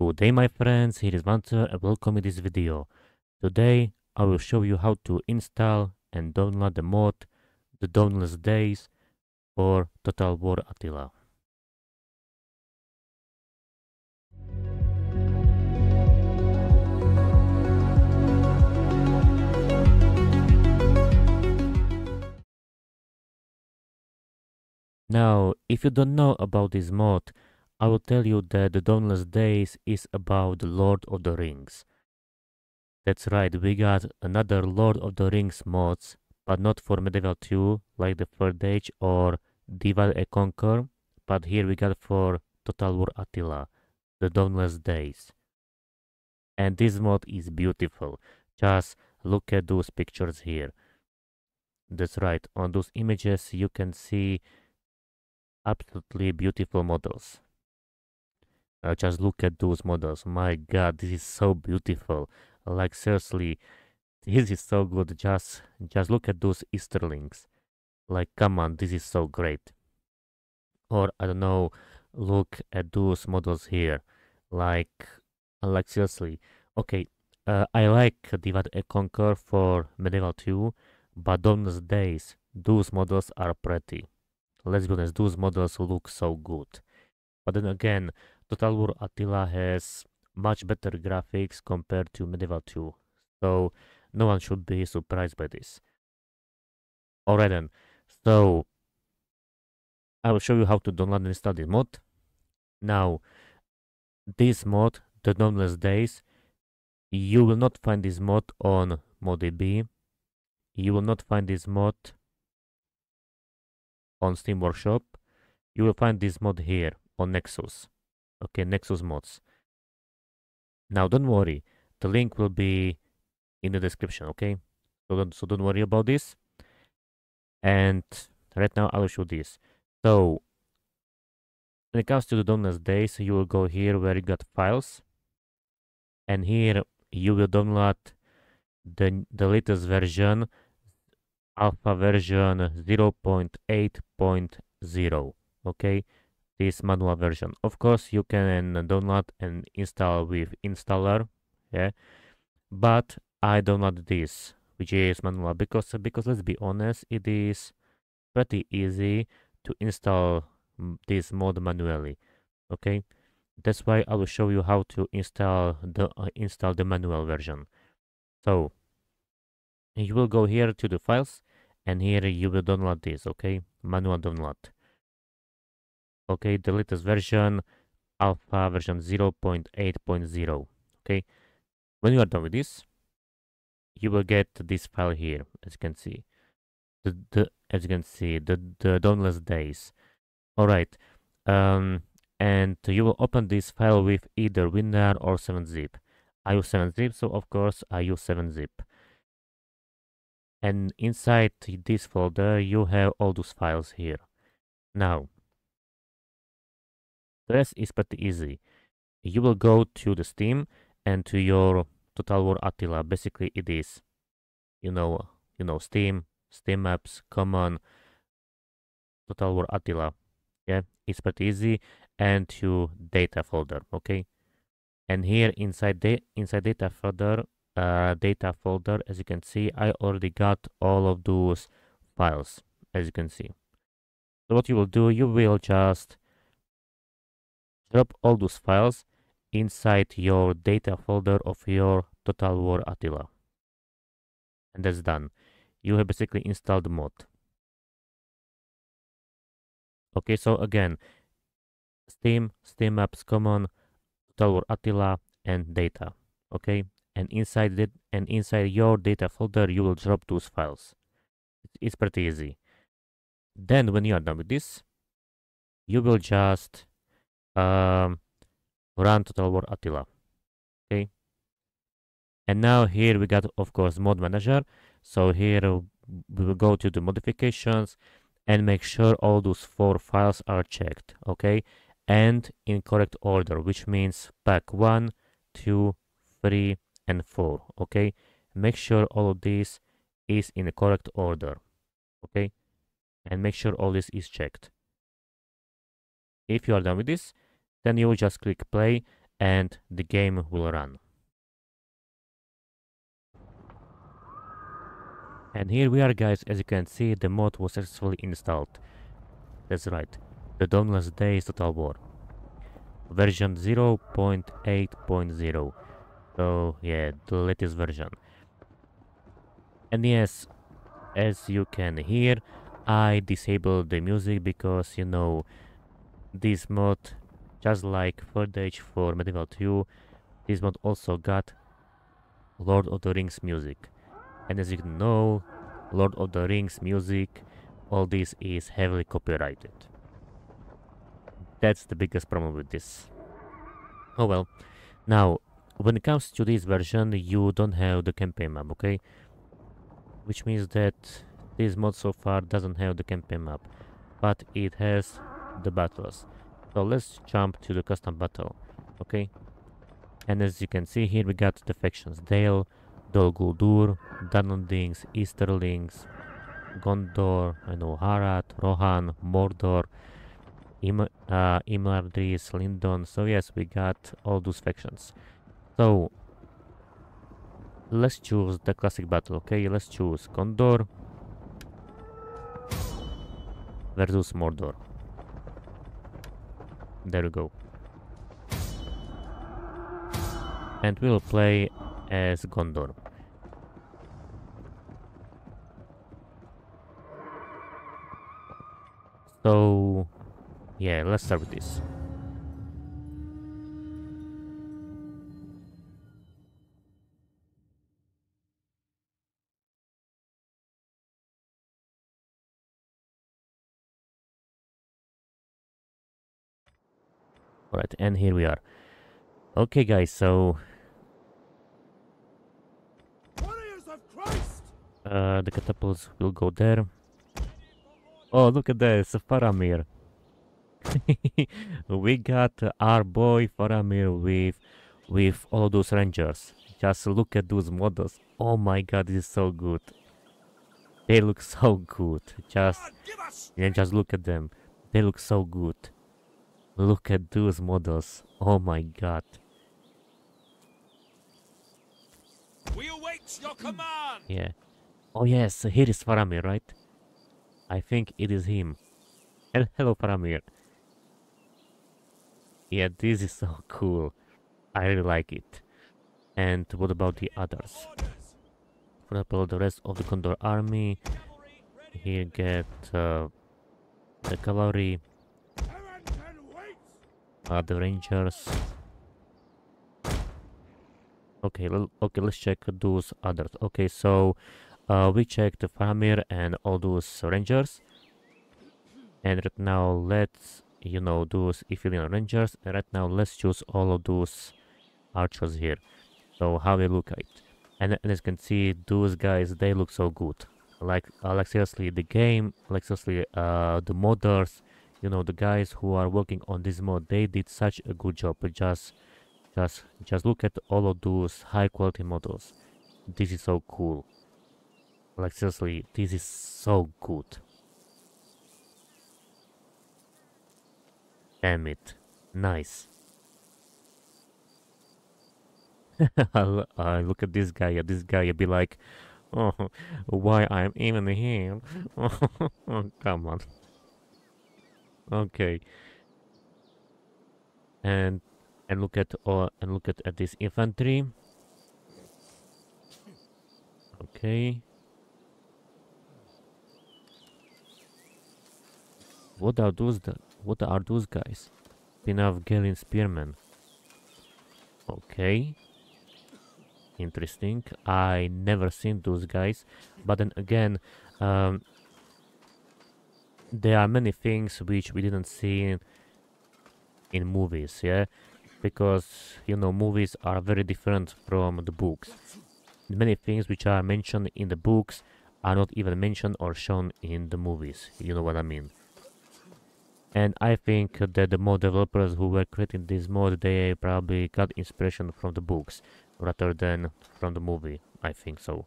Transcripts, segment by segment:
Good day my friends, here is WanSaweR and welcome to this video. Today I will show you how to install and download the mod The Dawnless Days for Total War Attila. Now, if you don't know about this mod, I will tell you that The Dawnless Days is about the Lord of the Rings. That's right, we got another Lord of the Rings mods, but not for Medieval 2, like the Third Age or Divide and Conquer, but here we got for Total War Attila, The Dawnless Days. And this mod is beautiful, just look at those pictures here. That's right, on those images you can see absolutely beautiful models. Just look at those models. My god, this is so beautiful. Like seriously, this is so good. Just look at those Easterlings. Like come on, this is so great. Or I don't know, look at those models here. Like seriously. Okay, I like Divide and Conquer for Medieval 2, but Dawnless Days, those models are pretty. Let's be honest, those models look so good. But then again, Total War Attila has much better graphics compared to Medieval 2, so no one should be surprised by this. Alright then, so I will show you how to download and install this mod. Now, this mod, The Dawnless Days, you will not find this mod on ModDB, you will not find this mod on Steam Workshop, you will find this mod here on Nexus. Okay, Nexus Mods. Now don't worry, the link will be in the description, okay? So don't worry about this. And right now I will show this. So when it comes to The Dawnless Days, you will go here where you got files, and here you will download the latest version, alpha version 0.8.0, okay? This manual version. Of course, you can download and install with installer, yeah. But I downloaded this, which is manual, because let's be honest, it is pretty easy to install this mod manually. Okay, that's why I will show you how to install the manual version. So you will go here to the files, and here you will download this. Okay, manual download. Okay, the latest version, alpha version 0.8.0. Okay, when you are done with this, you will get this file here, as you can see. The Dawnless Days. All right, and you will open this file with either Winrar or 7-zip. I use 7-zip, so of course I use 7-zip. And inside this folder, you have all those files here. Now, the rest is pretty easy. You will go to the Steam and to your Total War Attila. Basically, it is, you know, Steam, SteamApps, Common, Total War Attila. Yeah, it's pretty easy. And to data folder, okay. And here inside the data folder, as you can see, I already got all of those files, as you can see. So what you will do, you will just drop all those files inside your data folder of your Total War Attila. And that's done. You have basically installed the mod. Okay, so again, Steam, SteamApps, Common, Total War Attila, and data. Okay, and inside your data folder, you will drop those files. It's pretty easy. Then when you are done with this, you will just run Total War Attila, okay. And now here we got, of course, mod manager. So here we will go to the modifications and make sure all those four files are checked, okay, and in correct order, which means pack 1, 2, 3, and 4, okay. Make sure all of this is in the correct order, okay, and make sure all this is checked. If you are done with this, then you will just click play and the game will run. And here we are, guys. As you can see, the mod was successfully installed. That's right, The Dawnless Days Total War. Version 0.8.0. So yeah, the latest version. And yes, as you can hear, I disabled the music because, you know, this mod, just like footage for Medieval 2, this mod also got Lord of the Rings music. And as you know, Lord of the Rings music, all this is heavily copyrighted. That's the biggest problem with this. Oh well. Now, when it comes to this version, you don't have the campaign map, okay? Which means that this mod so far doesn't have the campaign map, but it has the battles. So let's jump to the custom battle, okay? And as you can see here, we got the factions: Dale, Dol Guldur, Dunlendings, Easterlings, Gondor, I know, Harad, Rohan, Mordor, Imladris, Lindon. So yes, we got all those factions. So let's choose the classic battle, okay? Let's choose Gondor versus Mordor. There we go. And we'll play as Gondor. So yeah, let's start with this. Alright, and here we are. Okay, guys, so the catapults will go there. Oh, look at this, Faramir. We got our boy Faramir with all those rangers. Just look at those models. Oh my god, this is so good. They look so good. Just look at them. They look so good. Look at those models. Oh my god. We await your command. Yeah. Oh yes, here is Faramir, right? I think it is him. And hello, Faramir. Yeah, this is so cool. I really like it. And what about the others? For example, the rest of the Gondor army. Here get the cavalry, the rangers. Okay, okay, let's check those others. Okay, so we checked the Faramir and all those rangers. And right now let's, you know, those Ithilien rangers. And right now let's choose all of those archers here. So how they look like. And as you can see, those guys, they look so good. Like seriously, the game, like seriously, the modders, you know, the guys who are working on this mod, they did such a good job. Just look at all of those high quality models. This is so cool. Like seriously, this is so good. Damn it. Nice. I look at this guy, I'll be like, oh, why I'm even here? Oh, come on. Okay. And look at at this infantry. Okay. What are those guys? Pinaf Gelin spearmen. Okay. Interesting. I never seen those guys. But then again, there are many things which we didn't see in movies, yeah? Because, you know, movies are very different from the books. Many things which are mentioned in the books are not even mentioned or shown in the movies. You know what I mean? And I think that the mod developers who were creating this mod, they probably got inspiration from the books rather than from the movie. I think so.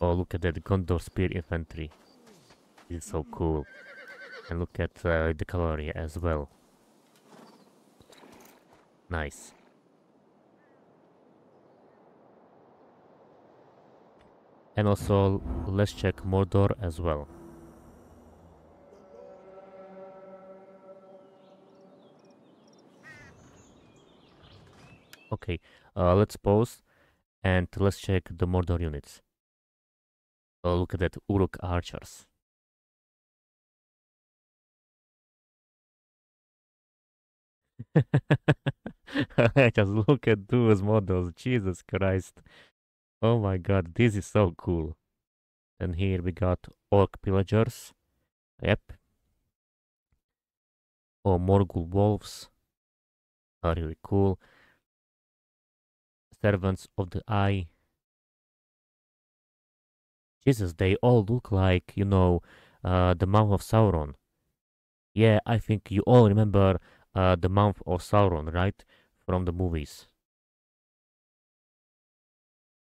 Oh, look at that Gondor spear infantry. It's so cool. And look at the cavalry as well. Nice. And also, let's check Mordor as well. Okay, let's pause and let's check the Mordor units. Oh, look at that, Uruk archers. Just look at those models, Jesus Christ. Oh my god, this is so cool. And here we got orc pillagers. Yep. Oh, Morgul wolves. Are really cool. Servants of the Eye. Jesus, they all look like, you know, the Mouth of Sauron. Yeah, I think you all remember the Mouth of Sauron, right? From the movies.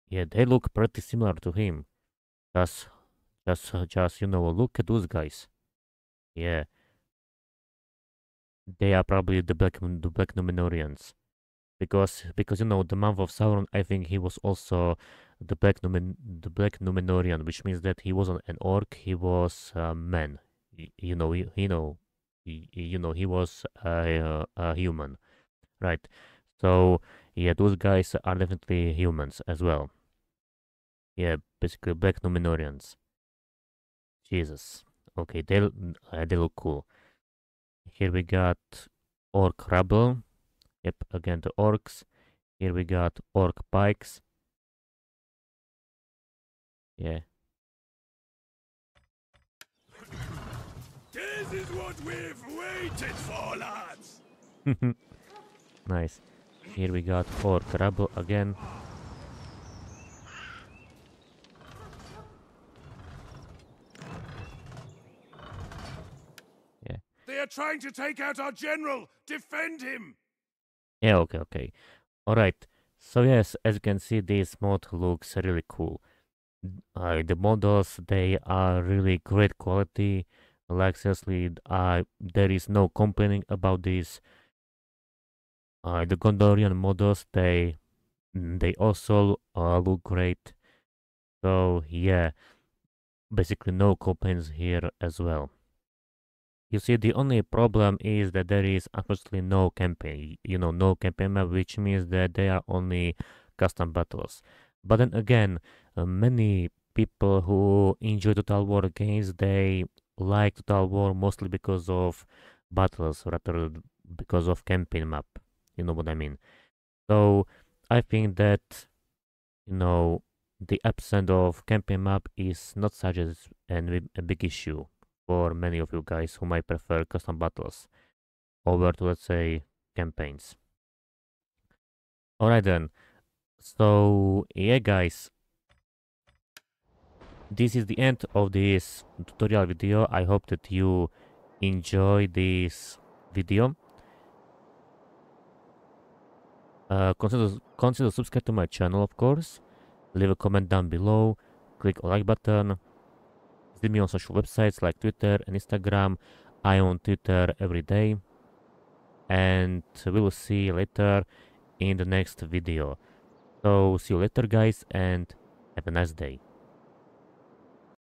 Yeah, they look pretty similar to him. Just you know, look at those guys. Yeah. They are probably the black Númenóreans. Because you know, the Mouth of Sauron, I think he was also the black Númenórean, which means that he wasn't an orc, he was a man. He was a human, right? So yeah, those guys are definitely humans as well. Yeah, basically black Númenóreans. Jesus. Okay, they look cool. Here we got orc rabble. Yep, again the orcs. Here we got orc pikes. Yeah. This is what we've waited for, lads. Nice. Here we got orc rabble again. Yeah. They are trying to take out our general. Defend him. Yeah, okay. Alright, so yes, as you can see, this mod looks really cool. The models, they are really great quality. Like, seriously, there is no complaining about this. The Gondorian models, they also look great. So yeah, basically no complaints here as well. You see, the only problem is that there is unfortunately no campaign, you know, no campaign map, which means that they are only custom battles. But then again, many people who enjoy Total War games, they like Total War mostly because of battles rather than because of campaign map, you know what I mean. So I think that, you know, the absence of campaign map is not such as a big issue for many of you guys who might prefer custom battles over to, let's say, campaigns. Alright then, so yeah guys, this is the end of this tutorial video. I hope that you enjoy this video. Consider subscribe to my channel, of course. Leave a comment down below, click on like button. See me on social websites like Twitter and Instagram. I am on Twitter every day. And we will see you later in the next video. So see you later guys, and have a nice day.